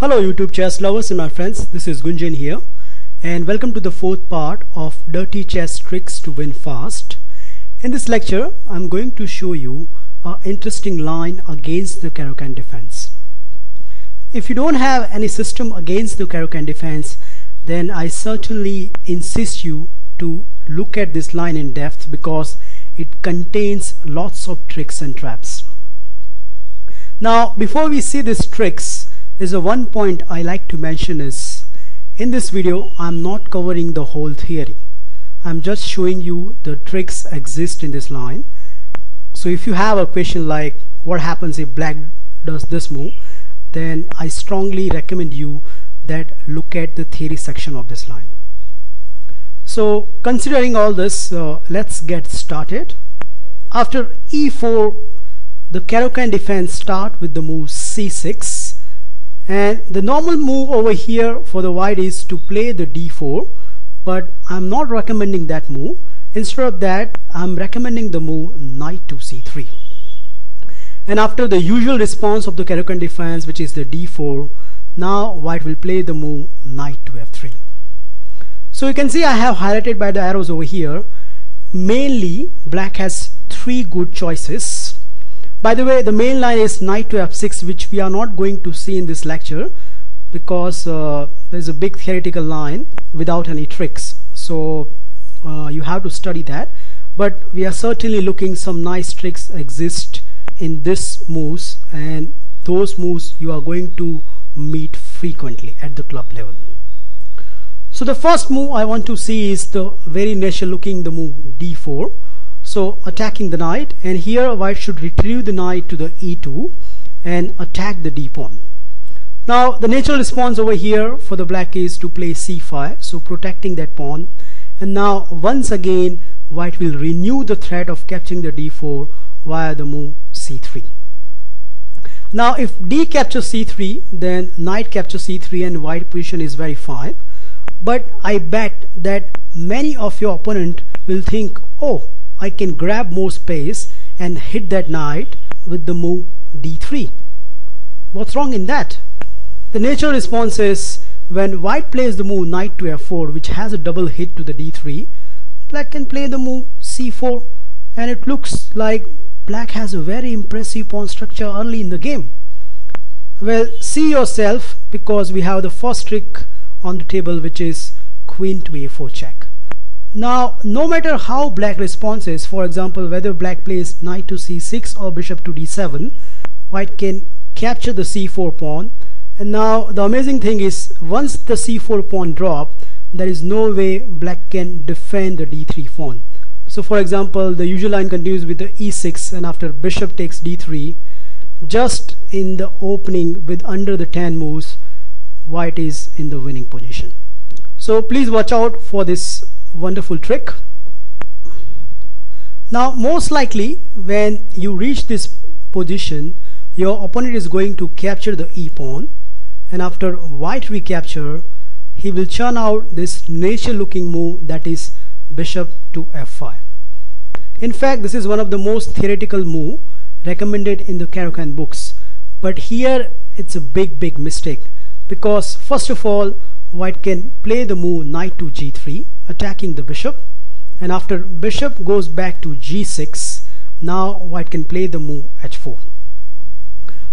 Hello YouTube chess lovers and my friends, this is Gunjan here and welcome to the fourth part of Dirty Chess Tricks to Win Fast. In this lecture, I'm going to show you an interesting line against the Caro-Kann defense. If you don't have any system against the Caro-Kann defense, then I certainly insist you to look at this line in depth because it contains lots of tricks and traps. Now, before we see these tricks, there's one point I like to mention is, in this video I'm not covering the whole theory. I'm just showing you the tricks exist in this line. So if you have a question like what happens if black does this move, then I strongly recommend you that look at the theory section of this line. So considering all this, let's get started. After e4, the Caro-Kann defense starts with the move c6. And the normal move over here for the white is to play the d4, but I'm not recommending that move. Instead of that, I'm recommending the move knight to c3. And after the usual response of the Caro-Kann defense, which is the d4, now white will play the move knight to f3. So you can see I have highlighted by the arrows over here. Mainly, black has three good choices. By the way, the main line is knight to f6, which we are not going to see in this lecture because there's a big theoretical line without any tricks. So you have to study that. But we are certainly looking some nice tricks exist in this moves, and those moves you are going to meet frequently at the club level. So the first move I want to see is the very natural looking the move d4. So attacking the knight, and here white should retrieve the knight to the e2 and attack the d-pawn. Now the natural response over here for the black is to play c5, so protecting that pawn. And now once again white will renew the threat of capturing the d4 via the move c3. Now if d captures c3, then knight captures c3 and white position is very fine. But I bet that many of your opponent will think, oh, I can grab more space and hit that knight with the move d3. What's wrong in that? The natural response is, when white plays the move knight to f4, which has a double hit to the d3, black can play the move c4, and it looks like black has a very impressive pawn structure early in the game. Well, see yourself, because we have the first trick on the table, which is queen to a4 check. Now, no matter how black responds, for example, whether black plays knight to c6 or bishop to d7, white can capture the c4 pawn. And now the amazing thing is, once the c4 pawn drops, there is no way black can defend the d3 pawn. So for example, the usual line continues with the e6, and after bishop takes d3, just in the opening with under the 10 moves, white is in the winning position. So please watch out for this wonderful trick. Now most likely when you reach this position, your opponent is going to capture the e-pawn, and after white recapture, he will churn out this natural looking move, that is bishop to f5. In fact, this is one of the most theoretical move recommended in the Caro-Kann books, but here it's a big mistake, because first of all, white can play the move knight to g3, attacking the bishop, and after bishop goes back to g6, now white can play the move h4.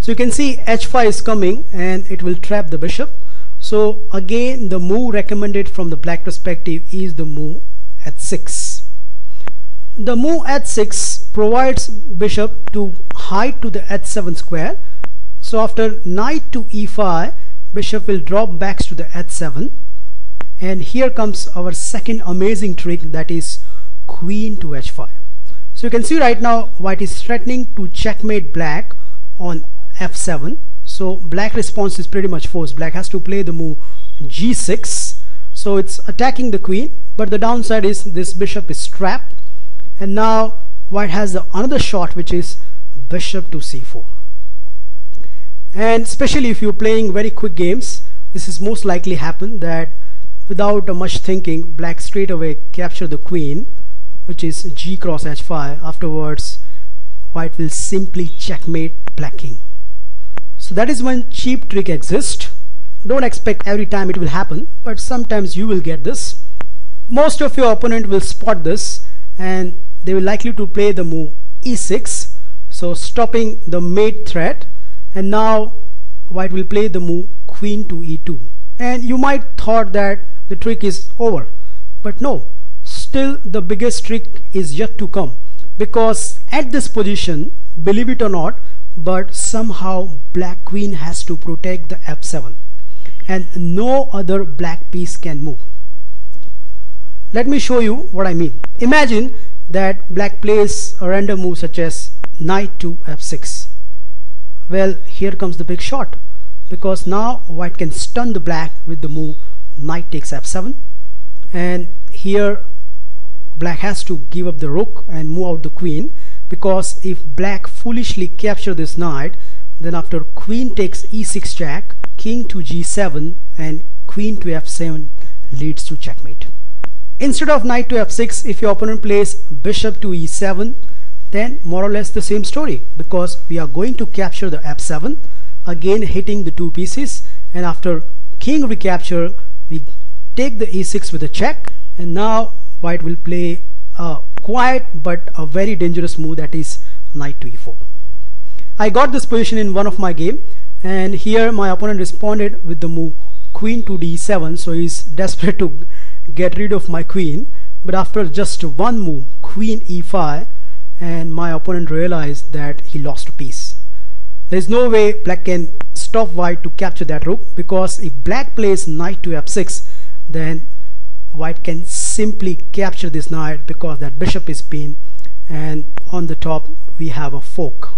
So you can see h5 is coming and it will trap the bishop. So again, the move recommended from the black perspective is the move h6. The move h6 provides bishop to hide to the h7 square. So after knight to e5, bishop will drop back to the h7, and here comes our second amazing trick, that is queen to h5. So you can see right now white is threatening to checkmate black on f7. So black response is pretty much forced. Black has to play the move g6. So it's attacking the queen, but the downside is this bishop is trapped, and now white has another shot, which is bishop to c4. And especially if you're playing very quick games, this is most likely happen that without much thinking, black straight away capture the queen, which is g cross h5. Afterwards, white will simply checkmate black king. So that is one cheap trick exists. Don't expect every time it will happen, but sometimes you will get this. Most of your opponent will spot this and they will likely to play the move e6, so stopping the mate threat, and now white will play the move queen to e2. And you might thought that the trick is over, but no, still the biggest trick is yet to come, because at this position, believe it or not, but somehow black queen has to protect the f7 and no other black piece can move. Let me show you what I mean. Imagine that black plays a random move such as knight to f6. Well, here comes the big shot, because now white can stun the black with the move knight takes f7, and here black has to give up the rook and move out the queen, because if black foolishly capture this knight, then after queen takes e6 check, king to g7 and queen to f7 leads to checkmate. Instead of knight to f6, if your opponent plays bishop to e7, then more or less the same story, because we are going to capture the f7, again hitting the two pieces, and after king recapture we take the e6 with a check, and now white will play a quiet but a very dangerous move, that is knight to e4. I got this position in one of my game, and here my opponent responded with the move queen to d7, so he's desperate to get rid of my queen, but after just one move queen e5, and my opponent realized that he lost a piece. There is no way black can stop white to capture that rook, because if black plays knight to f6, then white can simply capture this knight, because that bishop is pinned and on the top we have a fork.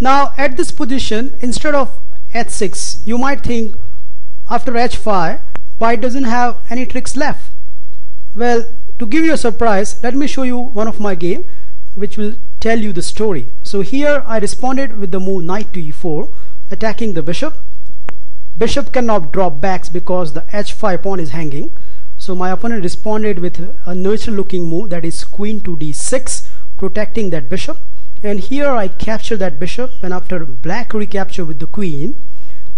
Now at this position, instead of h6, you might think after h5 white doesn't have any tricks left. Well, to give you a surprise, let me show you one of my game which will tell you the story. So here I responded with the move knight to e4, attacking the bishop. Bishop cannot drop backs because the h5 pawn is hanging, so my opponent responded with a neutral looking move, that is queen to d6, protecting that bishop, and here I capture that bishop, and after black recapture with the queen,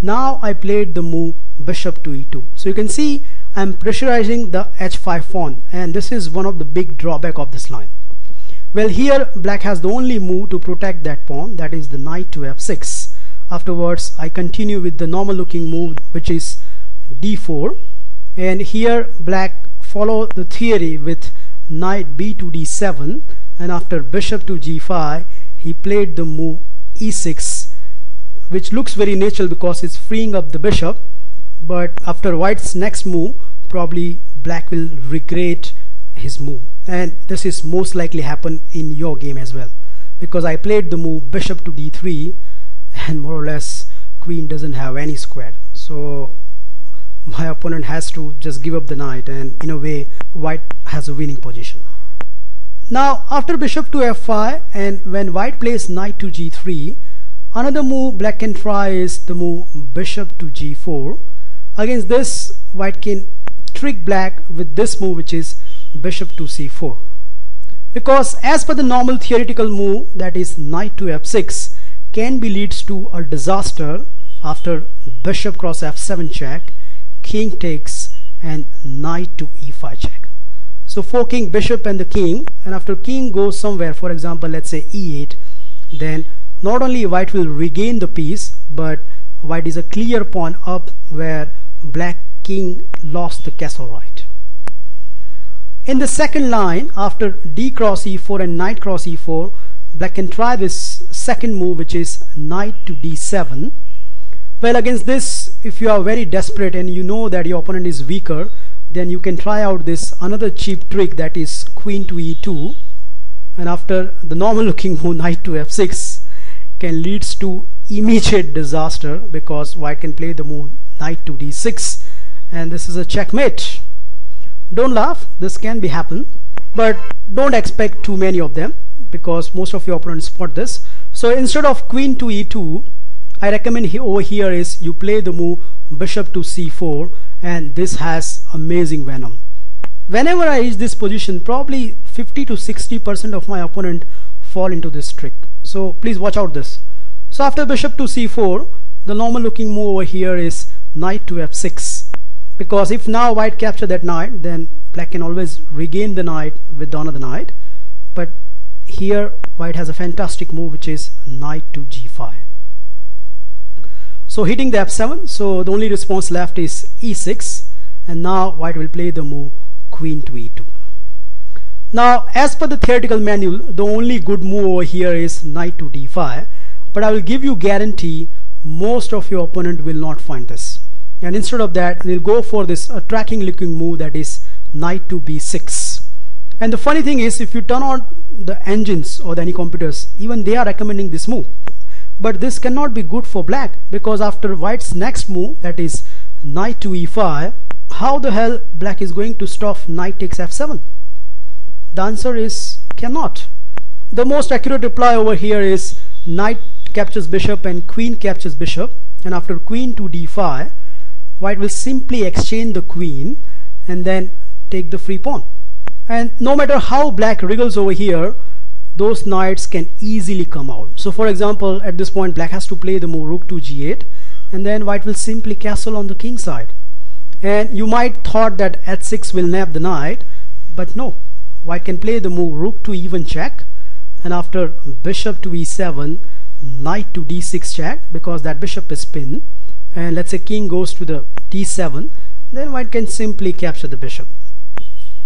now I played the move bishop to e2. So you can see I'm pressurizing the h5 pawn, and this is one of the big drawback of this line. Well, here black has the only move to protect that pawn, that is the knight to f6. Afterwards I continue with the normal looking move, which is d4, and here black follow the theory with knight b to d7, and after bishop to g5 he played the move e6, which looks very natural because it's freeing up the bishop, but after white's next move probably black will regret his move, and this is most likely happen in your game as well, because I played the move bishop to d3, and more or less queen doesn't have any square, so my opponent has to just give up the knight, and in a way white has a winning position. Now after bishop to f5, and when white plays knight to g3, another move black can try is the move bishop to g4. Against this white can trick black with this move, which is bishop to c4, because as per the normal theoretical move, that is knight to f6, can be leads to a disaster after bishop cross f7 check, king takes and knight to e5 check, so forking bishop and the king, and after king goes somewhere, for example let's say e8, then not only white will regain the piece, but white is a clear pawn up where black king lost the castle right. In the second line, after d cross e4 and knight cross e4, black can try this second move, which is knight to d7. Well, against this, if you are very desperate and you know that your opponent is weaker, then you can try out this another cheap trick, that is queen to e2, and after the normal looking move knight to f6 can leads to immediate disaster, because white can play the move knight to d6, and this is a checkmate. Don't laugh, this can be happen, but don't expect too many of them, because most of your opponents spot this. So instead of queen to e2, I recommend over here is you play the move bishop to c4, and this has amazing venom. Whenever I reach this position, probably 50 to 60% of my opponent fall into this trick, so please watch out this. So after bishop to c4, the normal looking move over here is knight to f6, because if now white capture that knight, then black can always regain the knight with the another knight. But here white has a fantastic move, which is knight to g5. So hitting the f7, so the only response left is e6, and now white will play the move queen to e2. Now as per the theoretical manual, the only good move over here is knight to d5, but I will give you guarantee most of your opponent will not find this, and instead of that they'll go for this attacking looking move, that is knight to b6. And the funny thing is, if you turn on the engines or any computers, even they are recommending this move, but this cannot be good for black, because after white's next move, that is knight to e5, how the hell black is going to stop knight takes f7? The answer is cannot. The most accurate reply over here is knight captures bishop and queen captures bishop, and after queen to d5, white will simply exchange the queen and then take the free pawn. And no matter how black wriggles over here, those knights can easily come out. So for example, at this point black has to play the move rook to g8, and then white will simply castle on the king side. And you might thought that h6 will nab the knight, but no, white can play the move rook to e1 check, and after bishop to e7, knight to d6 check, because that bishop is pinned, and let's say king goes to the d7, then white can simply capture the bishop.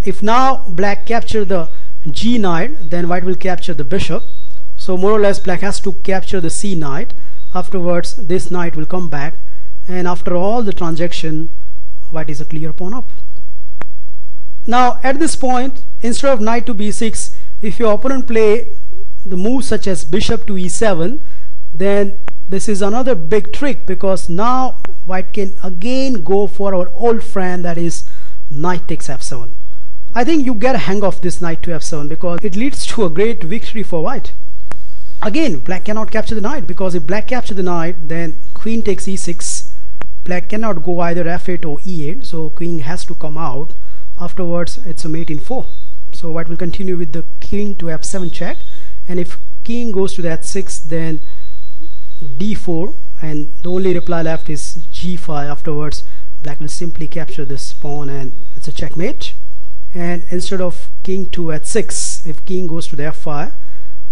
If now black capture the g knight, then white will capture the bishop. So more or less black has to capture the c knight, afterwards this knight will come back, and after all the transaction white is a clear pawn up. Now at this point, instead of knight to b6, if your opponent play the move such as bishop to e7, then this is another big trick, because now white can again go for our old friend, that is knight takes f7. I think you get a hang of this knight to f7, because it leads to a great victory for white. Again, black cannot capture the knight, because if black capture the knight, then queen takes e6. Black cannot go either f8 or e8, so queen has to come out. Afterwards it's a mate in 4. So white will continue with the king to f7 check, and if king goes to that h6, then d4, and the only reply left is g5. Afterwards black will simply capture this pawn, and it's a checkmate. And instead of king to h6, if king goes to the f5,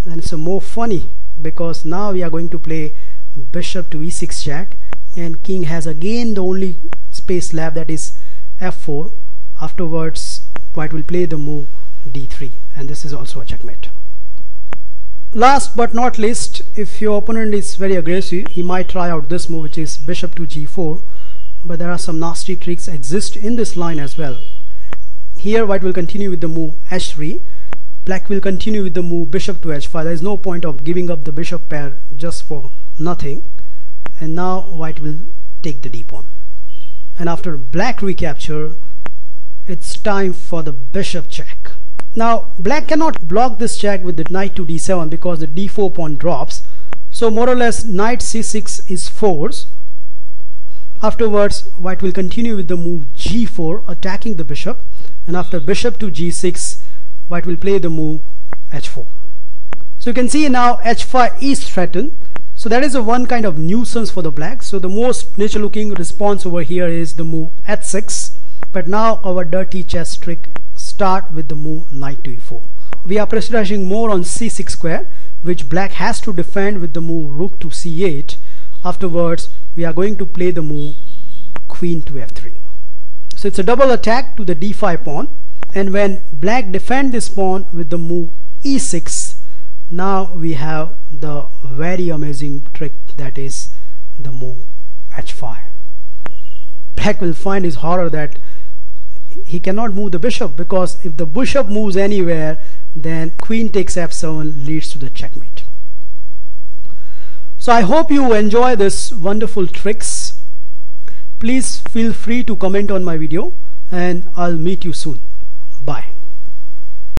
then it's a more funny, because now we are going to play bishop to e6 check, and king has again the only space left, that is f4. Afterwards white will play the move d3, and this is also a checkmate. Last but not least, if your opponent is very aggressive, he might try out this move, which is bishop to g4, but there are some nasty tricks exist in this line as well. Here white will continue with the move h3, black will continue with the move bishop to h5. There is no point of giving up the bishop pair just for nothing, and now white will take the d pawn, and after black recapture, it's time for the bishop check. Now black cannot block this check with the knight to d7, because the d4 pawn drops, so more or less knight c6 is forced. Afterwards white will continue with the move g4, attacking the bishop, and after bishop to g6, white will play the move h4. So you can see now h5 is threatened, so that is a one kind of nuisance for the black. So the most natural looking response over here is the move h6, but now our dirty chess trick start with the move knight to e4. We are pressurizing more on c6 square, which black has to defend with the move rook to c8. Afterwards we are going to play the move queen to f3. So it's a double attack to the d5 pawn, and when black defends this pawn with the move e6, now we have the very amazing trick, that is the move h5. Black will find his horror that he cannot move the bishop, because if the bishop moves anywhere, then queen takes f7 leads to the checkmate. So I hope you enjoy this wonderful tricks. Please feel free to comment on my video, and I'll meet you soon.